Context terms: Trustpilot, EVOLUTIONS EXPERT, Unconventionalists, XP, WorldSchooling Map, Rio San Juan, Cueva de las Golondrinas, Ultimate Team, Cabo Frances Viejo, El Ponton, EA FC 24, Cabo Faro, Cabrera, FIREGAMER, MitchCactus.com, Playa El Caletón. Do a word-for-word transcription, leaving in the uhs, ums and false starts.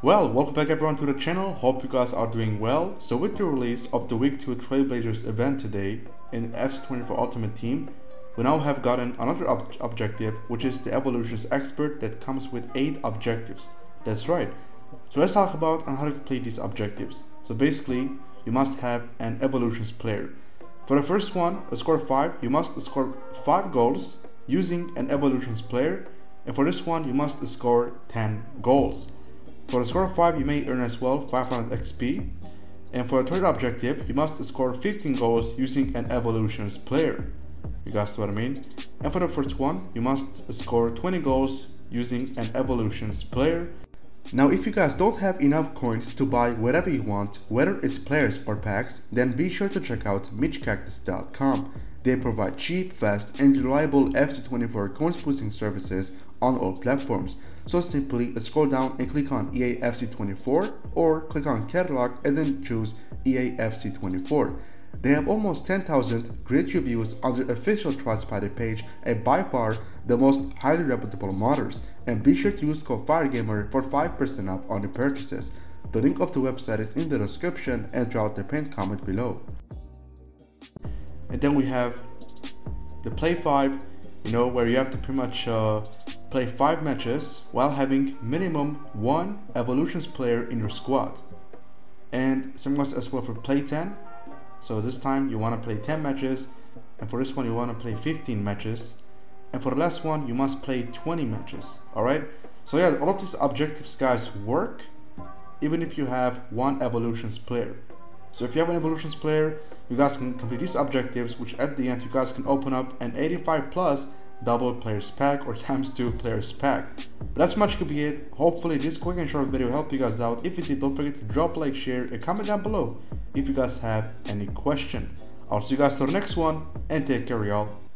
Well, welcome back everyone to the channel. Hope you guys are doing well. So with the release of the week two Trailblazers event today in F C twenty-four Ultimate Team, we now have gotten another ob objective, which is the Evolutions Expert that comes with eight objectives. That's right. So let's talk about on how to complete these objectives. So basically, you must have an Evolutions player. For the first one, a score five, you must score five goals using an Evolutions player. And for this one, you must score ten goals. For the score five, you may earn as well five hundred X P. And for the third objective, you must score fifteen goals using an Evolutions player. You guys know what I mean? And for the first one, you must score twenty goals using an Evolutions player. Now, if you guys don't have enough coins to buy whatever you want, whether it's players or packs, then be sure to check out Mitch Cactus dot com. They provide cheap, fast, and reliable F C twenty-four coins boosting services on all platforms. So simply scroll down and click on E A F C twenty-four or click on catalog and then choose E A F C twenty-four. They have almost ten thousand great reviews on their official Trustpilot page and by far the most highly reputable modders. And be sure to use code FIREGAMER for five percent off on the purchases. The link of the website is in the description and throughout the pinned comment below. And then we have the play five, you know, where you have to pretty much uh, play five matches while having minimum one Evolutions player in your squad. And same goes as well for play ten. So this time you want to play ten matches, and for this one you want to play fifteen matches, and for the last one you must play twenty matches. Alright, so yeah, all of these objectives guys work even if you have one Evolutions player. So if you have an Evolutions player, you guys can complete these objectives, which at the end you guys can open up an eighty-five plus double players pack or times two players pack. But that's much could be it. Hopefully this quick and short video helped you guys out. If it did, don't forget to drop a like, share, and comment down below if you guys have any question. I'll see you guys to the next one, and take care y'all.